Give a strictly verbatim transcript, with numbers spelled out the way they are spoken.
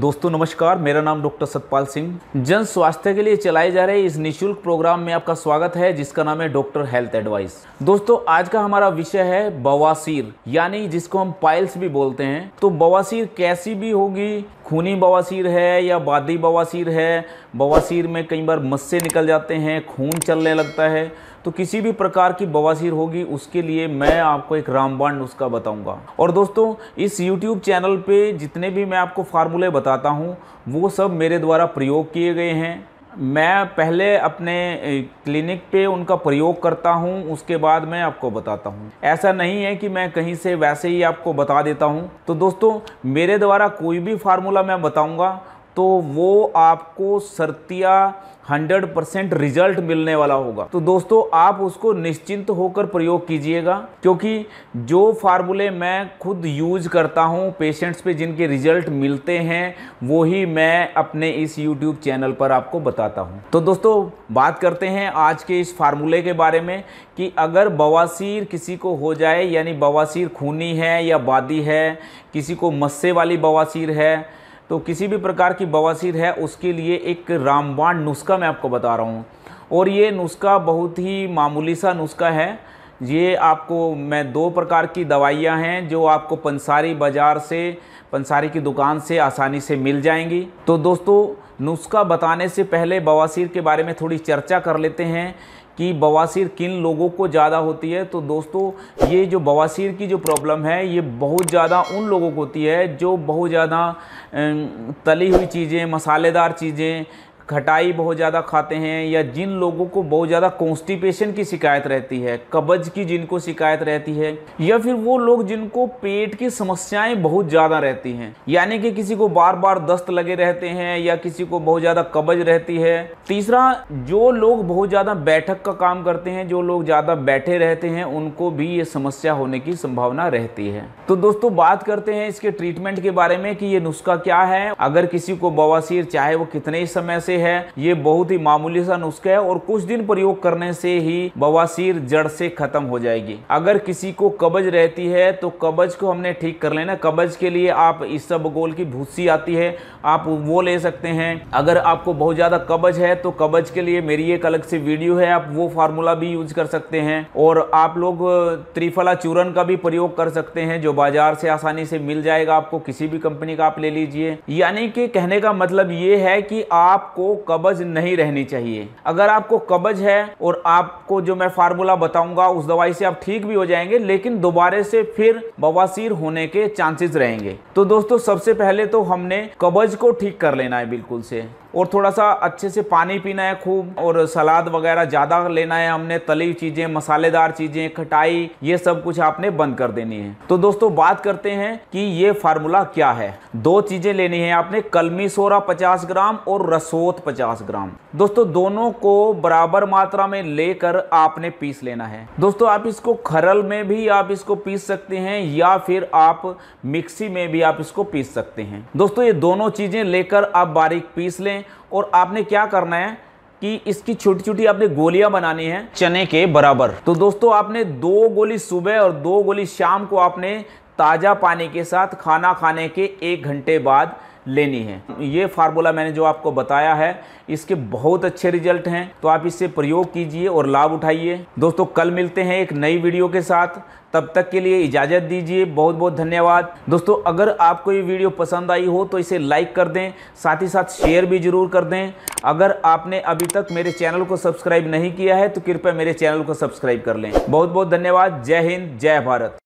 दोस्तों नमस्कार, मेरा नाम डॉक्टर सतपाल सिंह। जन स्वास्थ्य के लिए चलाए जा रहे इस निःशुल्क प्रोग्राम में आपका स्वागत है जिसका नाम है डॉक्टर हेल्थ एडवाइस। दोस्तों आज का हमारा विषय है बवासीर, यानी जिसको हम पाइल्स भी बोलते हैं। तो बवासीर कैसी भी होगी, खूनी बवासीर है या बादी बवासीर है। बवासीर में कई बार मस्से निकल जाते हैं, खून चलने लगता है। तो किसी भी प्रकार की बवासीर होगी उसके लिए मैं आपको एक रामबाण नुस्खा बताऊंगा। और दोस्तों इस यूट्यूब चैनल पे जितने भी मैं आपको फार्मूले बताता हूँ वो सब मेरे द्वारा प्रयोग किए गए हैं। मैं पहले अपने क्लिनिक पे उनका प्रयोग करता हूँ, उसके बाद मैं आपको बताता हूँ। ऐसा नहीं है कि मैं कहीं से वैसे ही आपको बता देता हूँ। तो दोस्तों मेरे द्वारा कोई भी फार्मूला मैं बताऊँगा तो वो आपको सर्तिया सौ परसेंट रिजल्ट मिलने वाला होगा। तो दोस्तों आप उसको निश्चिंत होकर प्रयोग कीजिएगा, क्योंकि जो फार्मूले मैं खुद यूज करता हूँ पेशेंट्स पे जिनके रिजल्ट मिलते हैं वो ही मैं अपने इस यूट्यूब चैनल पर आपको बताता हूँ। तो दोस्तों बात करते हैं आज के इस फार्मूले के बारे में कि अगर बवासीर किसी को हो जाए, यानी बवासीर खूनी है या बादी है, किसी को मस्से वाली बवासीर है, तो किसी भी प्रकार की बवासीर है उसके लिए एक रामबाण नुस्खा मैं आपको बता रहा हूँ। और ये नुस्खा बहुत ही मामूली सा नुस्खा है। ये आपको मैं दो प्रकार की दवाइयाँ हैं जो आपको पंसारी बाज़ार से, पंसारी की दुकान से आसानी से मिल जाएंगी। तो दोस्तों नुस्खा बताने से पहले बवासीर के बारे में थोड़ी चर्चा कर लेते हैं कि बवासीर किन लोगों को ज़्यादा होती है। तो दोस्तों ये जो बवासीर की जो प्रॉब्लम है ये बहुत ज़्यादा उन लोगों को होती है जो बहुत ज़्यादा तली हुई चीज़ें, मसालेदार चीज़ें, खटाई बहुत ज़्यादा खाते हैं, या जिन लोगों को बहुत ज़्यादा कॉन्स्टिपेशन की शिकायत रहती है, कब्ज की जिनको शिकायत रहती है, या फिर वो लोग जिनको पेट की समस्याएं बहुत ज़्यादा रहती हैं, यानी कि किसी को बार बार दस्त लगे रहते हैं या किसी को बहुत ज़्यादा कब्ज रहती है। तीसरा, जो लोग बहुत ज़्यादा बैठक का काम करते हैं, जो लोग ज़्यादा बैठे रहते हैं, उनको भी ये समस्या होने की संभावना रहती है। तो दोस्तों बात करते हैं इसके ट्रीटमेंट के बारे में कि ये नुस्खा क्या है। अगर किसी को बवासीर, चाहे वो कितने समय से है, ये बहुत ही मामूली सा नुस्खा है और कुछ दिन प्रयोग करने से ही बवासीर जड़ से खत्म हो जाएगी। अगर किसी को कब्ज रहती है तो कब्ज को हमने ठीक कर लेना। कब्ज के लिए आप इसबगोल की भूसी आती है, आप वो ले सकते हैं। अगर आपको बहुत ज्यादा कब्ज है तो कब्ज के लिए मेरी एक अलग से वीडियो है, आप वो फार्मूला भी यूज कर सकते हैं। और आप लोग त्रिफला चूर्ण का भी प्रयोग कर सकते हैं जो बाजार से आसानी से मिल जाएगा, आपको किसी भी कंपनी का आप ले लीजिए। यानी कि कहने का मतलब ये है कि आपको कब्ज नहीं रहनी चाहिए। अगर आपको कब्ज है और आपको जो मैं फार्मूला बताऊंगा उस दवाई से आप ठीक भी हो जाएंगे, लेकिन दोबारा से फिर बवासीर होने के चांसेस रहेंगे। तो दोस्तों सबसे पहले तो हमने कब्ज को ठीक कर लेना है बिल्कुल से, और थोड़ा सा अच्छे से पानी पीना है खूब, और सलाद वगैरह ज़्यादा लेना है हमने। तली चीज़ें, मसालेदार चीज़ें, खटाई, ये सब कुछ आपने बंद कर देनी है। तो दोस्तों बात करते हैं कि ये फार्मूला क्या है। दो चीज़ें लेनी है आपने, कलमी सोरा पचास ग्राम और रसोत पचास ग्राम। दोस्तों दोनों को बराबर मात्रा में लेकर आपने पीस लेना है। दोस्तों आप इसको खरल में भी आप इसको पीस सकते हैं, या फिर आप मिक्सी में भी आप इसको पीस सकते हैं। दोस्तों ये दोनों चीज़ें लेकर आप बारीक पीस लें, और आपने क्या करना है कि इसकी छोटी छोटी आपने गोलियां बनानी है चने के बराबर। तो दोस्तों आपने दो गोली सुबह और दो गोली शाम को आपने ताज़ा पानी के साथ खाना खाने के एक घंटे बाद लेनी है। ये फार्मूला मैंने जो आपको बताया है इसके बहुत अच्छे रिजल्ट हैं, तो आप इससे प्रयोग कीजिए और लाभ उठाइए। दोस्तों कल मिलते हैं एक नई वीडियो के साथ, तब तक के लिए इजाज़त दीजिए। बहुत बहुत धन्यवाद। दोस्तों अगर आपको ये वीडियो पसंद आई हो तो इसे लाइक कर दें, साथ ही साथ शेयर भी ज़रूर कर दें। अगर आपने अभी तक मेरे चैनल को सब्सक्राइब नहीं किया है तो कृपया मेरे चैनल को सब्सक्राइब कर लें। बहुत बहुत धन्यवाद। जय हिंद, जय भारत।